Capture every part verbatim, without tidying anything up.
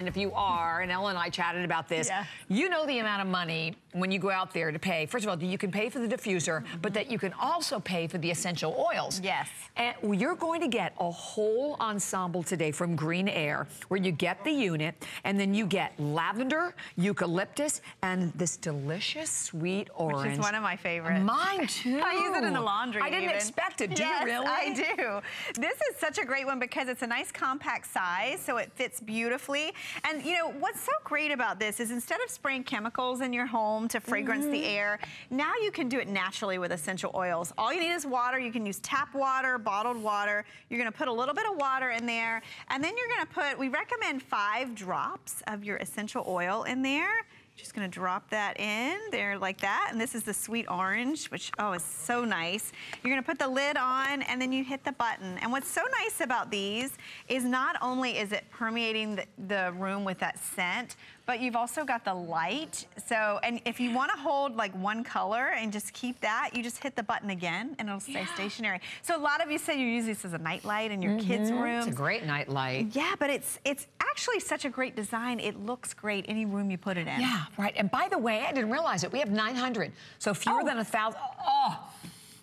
And if you are, and Ella and I chatted about this, yeah. you know the amount of money when you go out there to pay. First of all, you can pay for the diffuser, mm-hmm. but that you can also pay for the essential oils. Yes. And you're going to get a whole ensemble today from Greenair, where you get the unit, and then you get lavender, eucalyptus, and this delicious sweet orange. Which is one of my favorites. Mine too. I use it in the laundry. I didn't even. expect it. Do yes, you really? I do. This is such a great one because it's a nice compact size, so it fits beautifully. And you know, what's so great about this is instead of spraying chemicals in your home to fragrance mm-hmm. the air, now you can do it naturally with essential oils. All you need is water. You can use tap water, bottled water. You're gonna put a little bit of water in there, and then you're gonna put, we recommend five drops of your essential oil in there. Just gonna drop that in there like that. And this is the sweet orange, which, oh, is so nice. You're gonna put the lid on and then you hit the button. And what's so nice about these is not only is it permeating the, the room with that scent, but you've also got the light. So, and if you wanna hold like one color and just keep that, you just hit the button again and it'll stay yeah. stationary. So a lot of you say you use this as a nightlight in your mm-hmm. kids' room. It's a great nightlight. Yeah, but it's, it's actually such a great design. It looks great any room you put it in. Yeah. Right, and by the way, I didn't realize it. We have nine hundred, so fewer oh. than a thousand. Oh,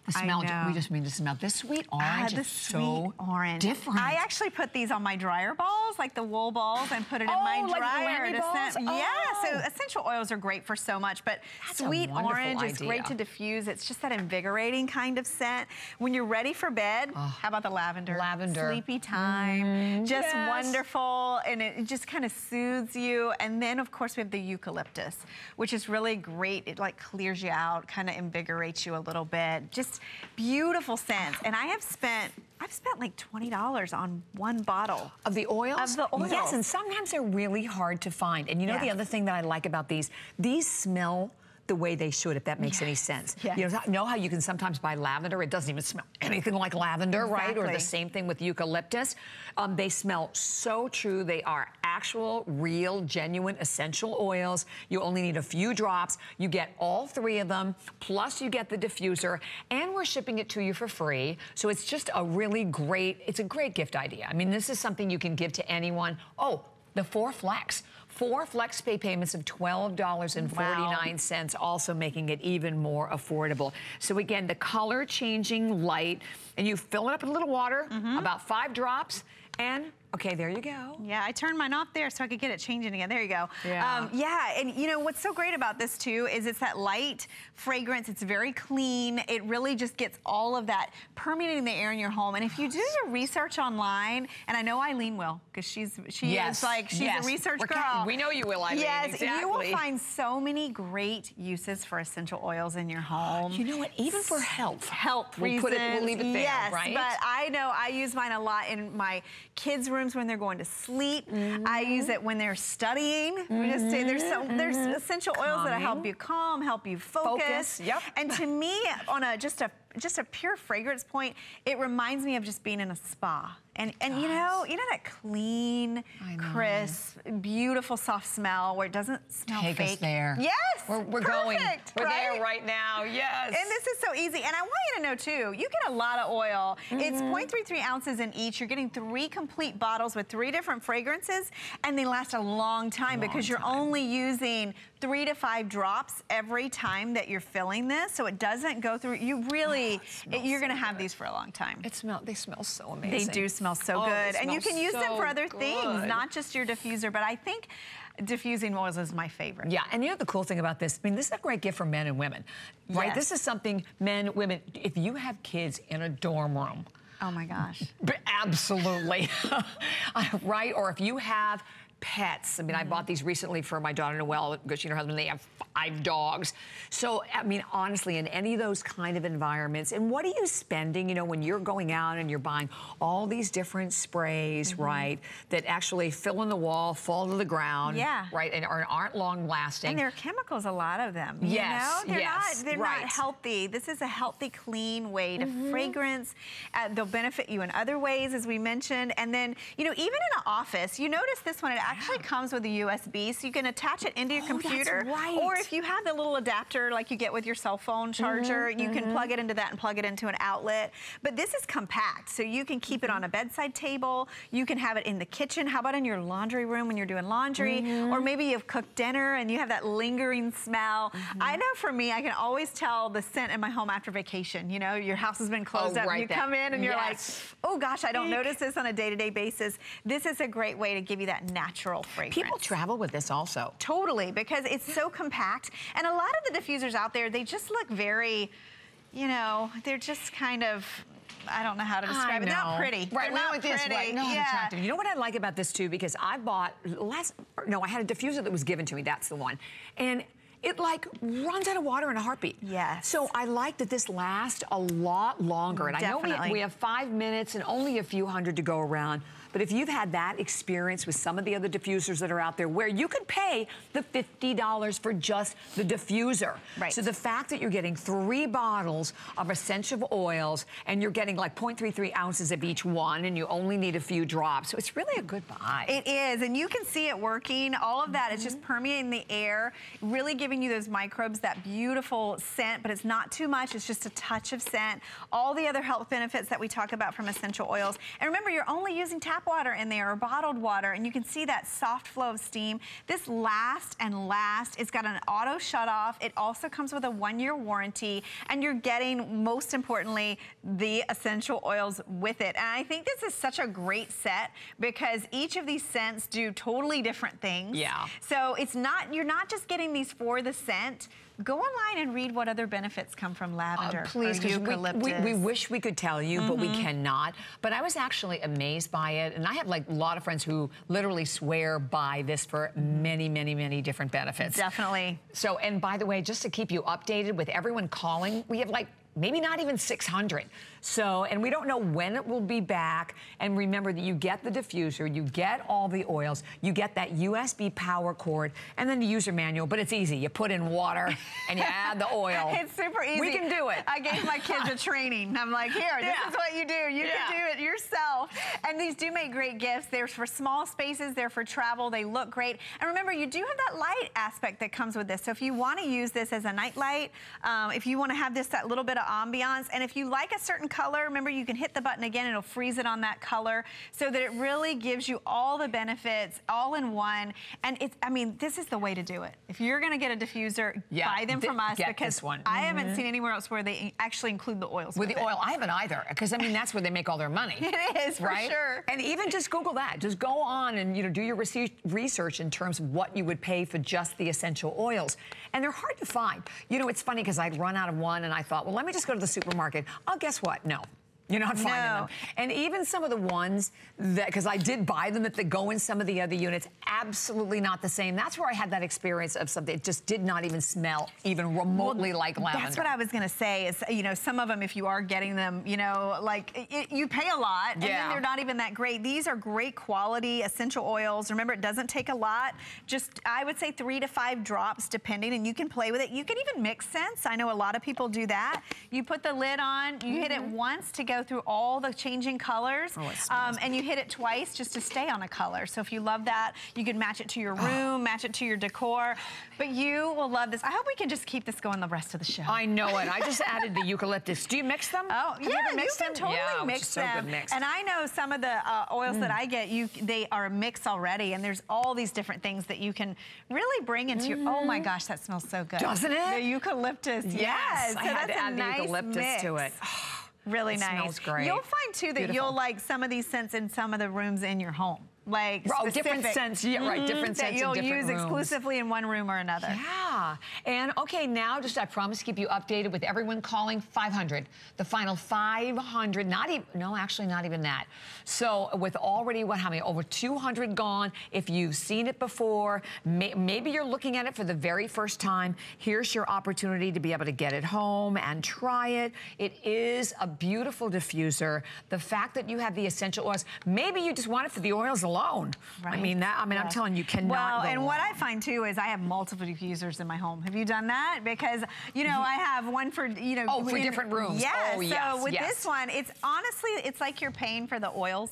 the smell! We just mean to smell this sweet orange. Ah, the is sweet so orange. Different. I actually put these on my dryer balls, like the wool balls, and put it in oh, my dryer. Like the balls? Oh. Yeah, so essential oils are great for so much, but that's sweet orange idea. is great to diffuse. It's just that invigorating kind of scent. When you're ready for bed, oh, how about the lavender? Lavender. Sleepy time. Mm, just yes. wonderful, and it just kind of soothes you. And then of course we have the eucalyptus, which is really great. It like clears you out, kind of invigorates you a little bit. Just beautiful scents, and I have spent I've spent like twenty dollars on one bottle. Of the oils? Of the oils. Yes, and sometimes they're really hard to find. And you know yes. the other thing that I like about these, these smell the way they should, if that makes yes. any sense. Yes. You know, know how you can sometimes buy lavender, it doesn't even smell anything like lavender, exactly. right? Or the same thing with eucalyptus. Um, they smell so true. They are actual, real, genuine essential oils. You only need a few drops. You get all three of them, plus you get the diffuser, and we're shipping it to you for free. So it's just a really great, it's a great gift idea. I mean, this is something you can give to anyone. Oh, the four flex. Four flex pay payments of twelve dollars and forty-nine cents, wow. also making it even more affordable. So again, the color changing light, and you fill it up with a little water, mm-hmm. about five drops, and okay, there you go. Yeah, I turned mine off there so I could get it changing again. There you go. Yeah. Um, yeah, and you know, what's so great about this too is it's that light fragrance. It's very clean. It really just gets all of that permeating the air in your home. And if you do your research online, and I know Eileen will, because she's she yes. is like, she's yes. a research We're girl. We know you will, Eileen. Yes, exactly. You will find so many great uses for essential oils in your home. You know what? Even for health. Health reasons. We'll, put it, we'll leave it there, yes, right? But I know I use mine a lot in my kids' room. Rooms when they're going to sleep. Mm-hmm. I use it when they're studying. Mm-hmm. We just say there's some there's essential oils Calming. that'll help you calm, help you focus. focus. Yep. And to me, on a just a just a pure fragrance point, it reminds me of just being in a spa. And and Gosh. you know, you know that clean, crisp, beautiful, soft smell where it doesn't smell Take fake. Us there. Yes. We're, we're perfect, going. We're right? there right now. Yes. And this is so easy. And I want you to know too, you get a lot of oil. Mm-hmm. It's zero point three three ounces in each. You're getting three complete bottles with three different fragrances, and they last a long time long because you're time. only using three to five drops every time that you're filling this, so it doesn't go through. You really, oh, it it, you're so gonna good. have these for a long time. It smell. They smell so amazing. They do smell. so oh, good and you can use so them for other good. things, not just your diffuser, but I think diffusing oils is my favorite. Yeah, and you know the cool thing about this, I mean, this is a great gift for men and women, right? Yes. This is something men, women, if you have kids in a dorm room, oh my gosh, absolutely. Right? Or if you have pets. I mean, mm-hmm. I bought these recently for my daughter Noelle, because she and her husband, they have five dogs. So, I mean, honestly, in any of those kind of environments, and what are you spending, you know, when you're going out and you're buying all these different sprays, mm-hmm. right, that actually fill in the wall, fall to the ground, yeah. right, and aren't long-lasting. And there are chemicals, a lot of them, you yes, know? They're yes, not, they're right. not healthy. This is a healthy, clean way to mm-hmm. fragrance. Uh, they'll benefit you in other ways, as we mentioned. And then, you know, even in an office, you notice this one, it actually comes with a U S B, so you can attach it into your oh, computer. That's right. Or if you have the little adapter like you get with your cell phone charger, mm-hmm, you mm-hmm. can plug it into that and plug it into an outlet. But this is compact, so you can keep mm-hmm. it on a bedside table. You can have it in the kitchen. How about in your laundry room when you're doing laundry? Mm-hmm. Or maybe you've cooked dinner and you have that lingering smell. Mm-hmm. I know for me, I can always tell the scent in my home after vacation. You know, your house has been closed oh, up. Right you then. come in and you're yes. like, oh gosh, I don't Eek. notice this on a day-to-day basis. This is a great way to give you that natural fragrance. People travel with this also. Totally, because it's so compact. And a lot of the diffusers out there, they just look very, you know, they're just kind of... I don't know how to describe it. They're not pretty. Right, not with this, right? No, yeah. attractive. You know what I like about this too, because I bought last. No, I had a diffuser that was given to me. That's the one, and it like runs out of water in a heartbeat. Yes. So I like that this lasts a lot longer, and Definitely. I know we, we have five minutes and only a few hundred to go around. But if you've had that experience with some of the other diffusers that are out there where you could pay the fifty dollars for just the diffuser. Right. So the fact that you're getting three bottles of essential oils and you're getting like zero point three three ounces of each one and you only need a few drops. So it's really a good buy. It is, and you can see it working. All of that mm-hmm. is just permeating the air, really giving you those microbes, that beautiful scent, but it's not too much. It's just a touch of scent. All the other health benefits that we talk about from essential oils. And remember, you're only using tap water in there or bottled water, and you can see that soft flow of steam. This lasts and lasts. It's got an auto shut off. It also comes with a one-year warranty, and you're getting, most importantly, the essential oils with it. And I think this is such a great set because each of these scents do totally different things. Yeah. So it's not, you're not just getting these for the scent. Go online and read what other benefits come from lavender. Uh, please, because we, we, we wish we could tell you, mm-hmm. but we cannot. But I was actually amazed by it, and I have like a lot of friends who literally swear by this for many, many, many different benefits. Definitely. So, and by the way, just to keep you updated with everyone calling, we have like maybe not even six hundred. So, and we don't know when it will be back. And remember that you get the diffuser, you get all the oils, you get that U S B power cord, and then the user manual, but it's easy. You put in water and you add the oil. It's super easy. We can do it. I gave my kids a training. I'm like, here, this yeah. is what you do. You yeah. can do it yourself. And these do make great gifts. They're for small spaces, they're for travel, they look great. And remember, you do have that light aspect that comes with this. So if you wanna use this as a night light, um, if you wanna have this, that little bit of ambiance, and if you like a certain color, remember you can hit the button again, it'll freeze it on that color, so that it really gives you all the benefits all in one. And it's, I mean, this is the way to do it. If you're gonna get a diffuser, yeah, buy them from us, because this one. I haven't mm-hmm. seen anywhere else where they actually include the oils with, with the it. oil. I haven't either, because I mean that's where they make all their money. It is, right? For sure. And even just Google that. Just go on and, you know, do your research in terms of what you would pay for just the essential oils. And they're hard to find. You know, it's funny because I'd run out of one and I thought, well, let me just go to the supermarket. Oh, guess what? No. You're not finding no. them. And even some of the ones that, because I did buy them, that they go in some of the other units, absolutely not the same. That's where I had that experience of something. It just did not even smell even remotely well, like lavender. That's what I was going to say is, you know, some of them, if you are getting them, you know, like it, you pay a lot and yeah. then they're not even that great. These are great quality essential oils. Remember, it doesn't take a lot. Just, I would say three to five drops depending, and you can play with it. You can even mix scents. I know a lot of people do that. You put the lid on, you mm-hmm. hit it once to go through all the changing colors, oh, um, and you hit it twice just to stay on a color. So if you love that, you can match it to your room, oh. match it to your decor, but you will love this. I hope we can just keep this going the rest of the show. I know it. I just added the eucalyptus. Do you mix them? Oh, have yeah, you, ever mixed you can them? totally yeah, mix so them. Good mixed. And I know some of the uh, oils mm. that I get, you they are mixed already, and there's all these different things that you can really bring into mm. your, oh my gosh, that smells so good. Doesn't it? The eucalyptus, yes. yes. I so had that's to add a the nice eucalyptus mix. to it. Really it nice. Smells great. You'll find too that Beautiful. you'll like some of these scents in some of the rooms in your home. Like oh, different scents, yeah, right? Different mm-hmm. scents that you'll in different use rooms. exclusively in one room or another. Yeah. And okay, now just I promise to keep you updated with everyone calling five hundred, the final five hundred. Not even no, actually not even that. So with already what how many over two hundred gone? If you've seen it before, may, maybe you're looking at it for the very first time. Here's your opportunity to be able to get it home and try it. It is a beautiful diffuser. The fact that you have the essential oils, maybe you just want it for the oils alone. Alone. Right. I mean, that, I mean, yes. I'm telling you, cannot. Well, go and alone. What I find too is I have multiple diffusers in my home. Have you done that? Because you know, I have one for you know. Oh, for in, different rooms. Yes. Oh, yes. So with yes. this one, it's honestly, it's like you're paying for the oils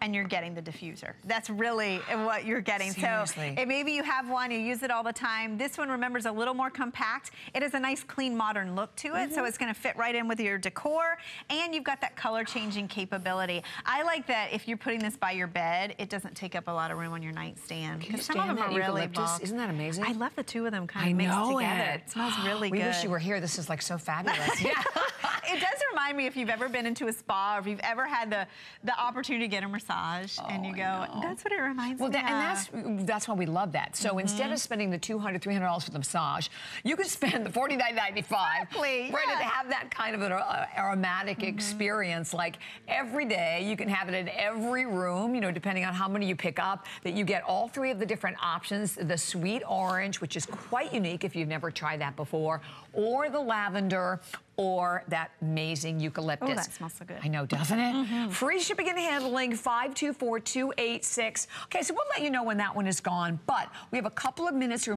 and you're getting the diffuser. That's really what you're getting. Seriously. So it, maybe you have one, you use it all the time. This one, remember, is a little more compact. It has a nice, clean, modern look to it, mm-hmm. so it's gonna fit right in with your decor, and you've got that color-changing capability. I like that if you're putting this by your bed, it doesn't take up a lot of room on your nightstand. Can you stand some of them are really bulky. Isn't that amazing? I love the two of them kind of mixed together. It. it smells really we good. We wish you were here. This is like so fabulous. Yeah. It does remind me if you've ever been into a spa or if you've ever had the, the opportunity to get a massage oh, and you go, that's what it reminds well, me that, of. And that's, that's why we love that. So mm-hmm. instead of spending the two hundred, three hundred dollars for the massage, you could spend the forty-nine ninety-five. Exactly. Right, yeah. To have that kind of an uh, aromatic mm-hmm. experience, like every day, you can have it in every room, you know, depending on how many you pick up, that you get all three of the different options, the sweet orange, which is quite unique if you've never tried that before, or the lavender, or that amazing eucalyptus. Oh, that smells so good. I know, doesn't it? Mm-hmm. Free shipping and handling, five two four, two eight six. Okay, so we'll let you know when that one is gone, but we have a couple of minutes here.